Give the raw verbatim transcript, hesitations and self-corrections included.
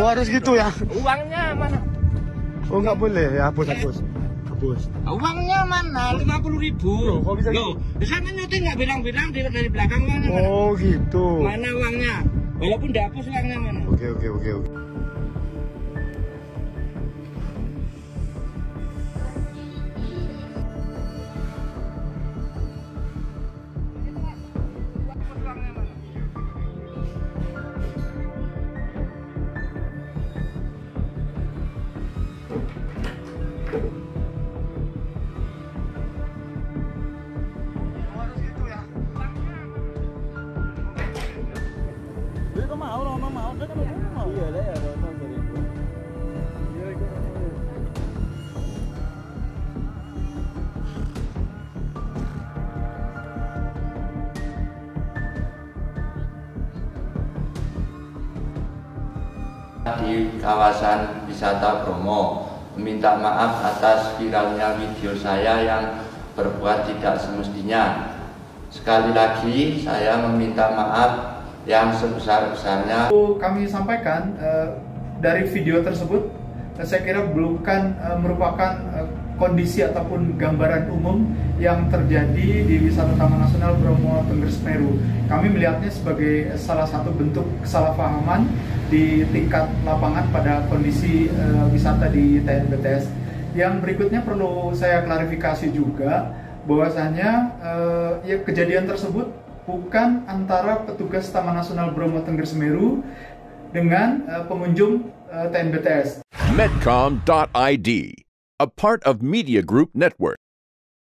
Oh, harus gitu ya? Uangnya mana? Oh, nggak boleh ya, hapus, hapus. Hapus. Uangnya mana? lima puluh ribu. Loh, bisa gitu? Loh, di sana nyuting nggak bilang-bilang dari belakang mana? Oh, mana? Gitu. Mana uangnya? Walaupun dihapus uangnya mana? Oke, oke, oke, oke. Di kawasan wisata Bromo, meminta maaf atas viralnya video saya yang berbuat tidak semestinya. Sekali lagi saya meminta maaf yang sebesar-besarnya. Kami sampaikan eh, dari video tersebut, eh, saya kira bukan eh, merupakan eh, kondisi ataupun gambaran umum yang terjadi di wisata Taman Nasional Bromo Tengger Semeru. Kami melihatnya sebagai salah satu bentuk kesalahpahaman di tingkat lapangan pada kondisi eh, wisata di T N B T S. Yang berikutnya perlu saya klarifikasi juga, bahwasanya eh, ya, kejadian tersebut bukan antara petugas Taman Nasional Bromo Tengger Semeru dengan eh, pengunjung eh, T N B T S. medcom dot I D, a part of Media Group Network.